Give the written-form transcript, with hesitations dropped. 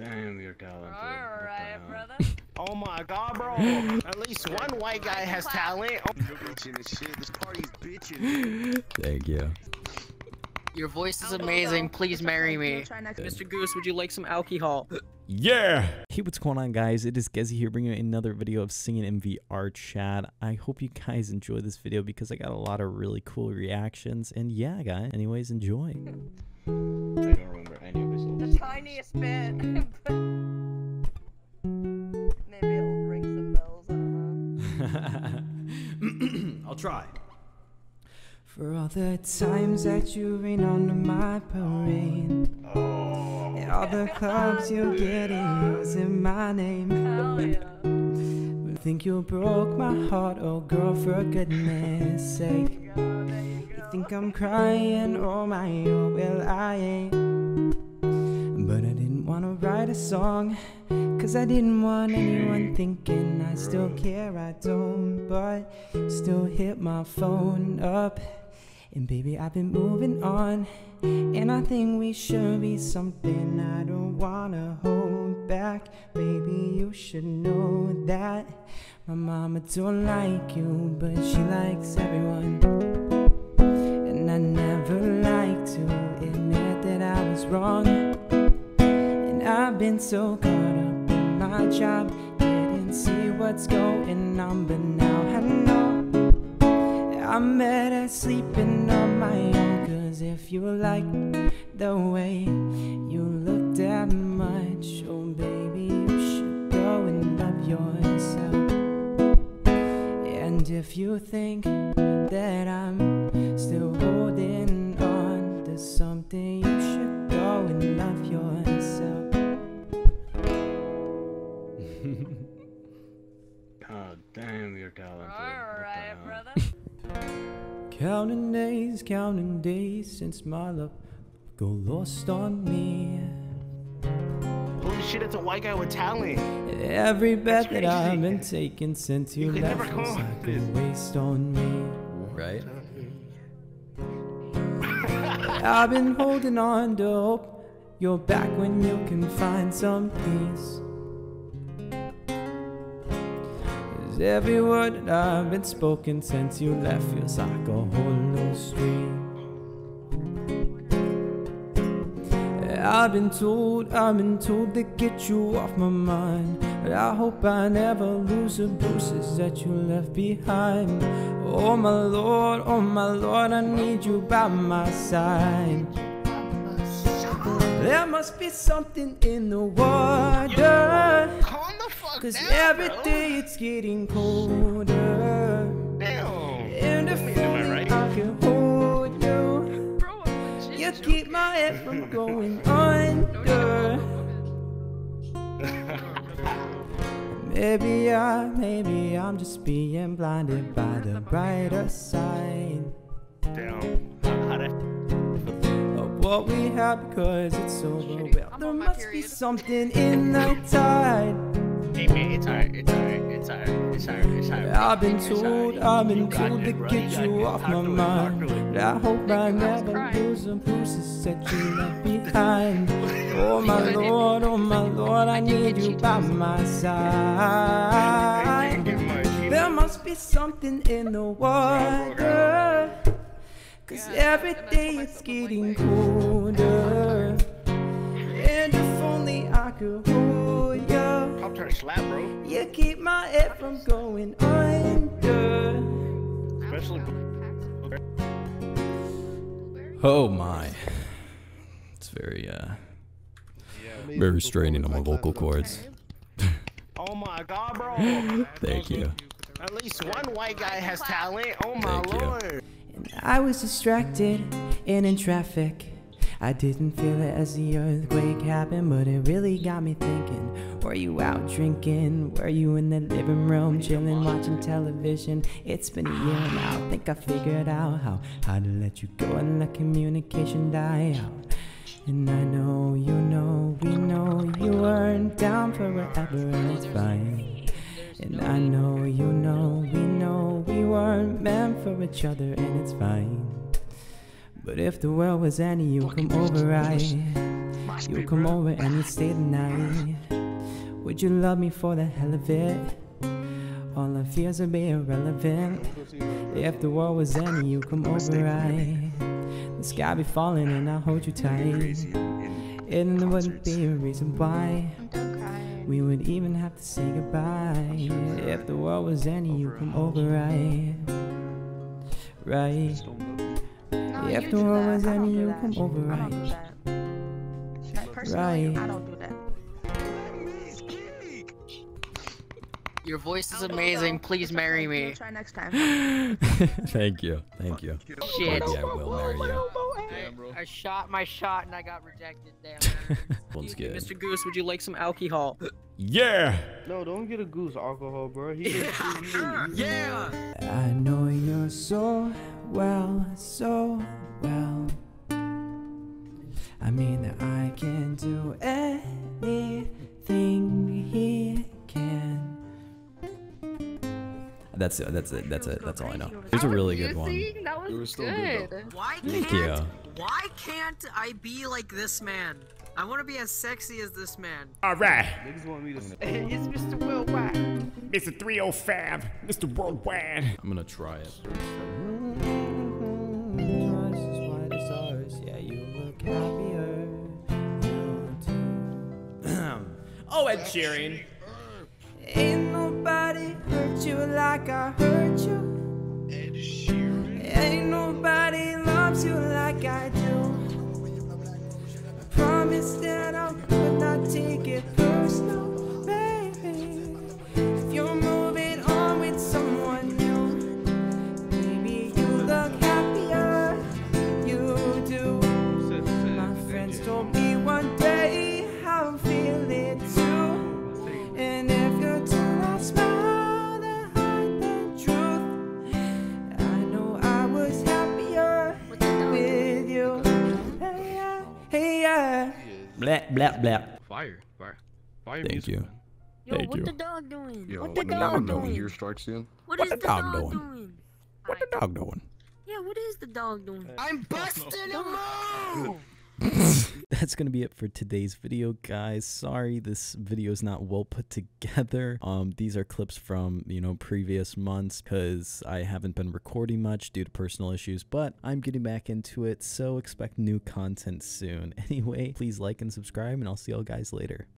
Damn, you're talented. All right, brother. Oh my god, bro. At least one white guy has talent. Oh. This party's bitching. Thank you. Your voice is amazing. Please marry me. Mr. Goose, would you like some alcohol? Yeah! Hey, what's going on, guys? It is Gezi here bringing you another video of singing in VRChat. I hope you guys enjoy this video because I got a lot of really cool reactions. And yeah, guys, anyways, enjoy. I don't remember any of his old songs. The tiniest bit. Maybe it'll ring some bells, I don't know. I'll try. For all the times that you rain on my parade, oh, and all the clubs you're getting using my name. Hell yeah. Think you broke my heart, oh girl, for goodness sake. You think I'm crying, oh my, oh well I ain't. But I didn't want to write a song, cause I didn't want anyone thinking I still care, I don't. But still hit my phone up, and baby, I've been moving on, and I think we should be something. I don't wanna hold back, baby, you should know that. My mama don't like you, but she likes everyone, and I never liked to admit that I was wrong. And I've been so caught up in my job, didn't see what's going on, but now I know I'm better sleeping on my own. Cause if you like the way you look that much, oh baby, you should go and love yourself. And if you think that I'm still holding on to something, you should go and love yourself. God damn, you're talented. Alright, brother. Counting days since my love go lost on me. Holy shit, it's a white guy with talent. Every bet that I've been taking since you left is like a waste on me. Right? I've been holding on to hope you're back when you can find some peace. Every word that I've been spoken since you left feels like a whole new street. I've been told to get you off my mind, but I hope I never lose the bruises that you left behind. Oh my Lord, I need you by my side. There must be something in the water, cause every day it's getting colder. Damn. And if only I can hold you, you keep my head from going under. Maybe I'm just being blinded by the brighter side. Damn. What we have, cause it's over. Well, there must be something in the tide. I've been told to get you off my mind. I hope I never lose the bruises that you left behind. Oh my Lord, I need you by my side. There must be something in the water, cause every day it's getting colder. And if only I could hold you, I'm trying to slap, bro. You keep my head from going under. Especially. Oh my. It's very very restraining on my vocal cords. Oh my god, bro. Thank you. At least one white guy has talent. Oh my Lord. I was distracted and in traffic. I didn't feel it as the earthquake happened, but it really got me thinking. Were you out drinking? Were you in the living room chilling, watching television? It's been a year now. I think I figured out how to let you go and let communication die out. And I know, you know, we know you weren't down for whatever, and it's fine. And I know, you know, we know we weren't meant for each other, and it's fine. But if the world was any, you come over right. You'll come over and stay the night. Would you love me for the hell of it? All our fears would be irrelevant. If the world was ending, you come over right. The sky be falling and I'll hold you tight. And there wouldn't be a reason why we would even have to say goodbye. If the world was ending, you come over right. Right. If the world was ending, you come over right. Right. I don't do that. Your voice is amazing. Please marry me. We'll try next time. Thank you. Thank you. Shit. Yeah, I will marry you. I shot my shot and I got rejected. Damn. One's good. Mr. Goose, would you like some alcohol? Yeah. No, don't get a goose alcohol, bro. Yeah. I know you're so well, so well. I mean that I can do anything he can. That's it. That's it. That's it. That's all I know. Here's a really good one. That was good. Why can't I be like this man? I want to be as sexy as this man. All right. It's Mr. Worldwide. Mr. 305. Mr. Worldwide. I'm gonna try it. Yeah, you look happier. Oh, Ed Sheeran. Ain't nobody hurt you like I hurt you. Ed Sheeran. Ain't nobody loves you like I do. I promise that I'll not take it personal, baby. If you're moving on with someone new, baby, you look happier. You do. My friends told me one day I'll feel it too. And if you're too lost, blap blap blap. Fire, fire, fire. Thank you. Yo, thank you. What the dog doing? Yo, what the dog doing? Here strikes in. What is the dog doing? What the dog doing? Yeah, what is the dog doing? I'm busting him out. That's gonna be it for today's video, guys. Sorry this video is not well put together. These are clips from, you know, previous months because I haven't been recording much due to personal issues, but I'm getting back into it, so expect new content soon. Anyway, please like and subscribe, and I'll see y'all guys later.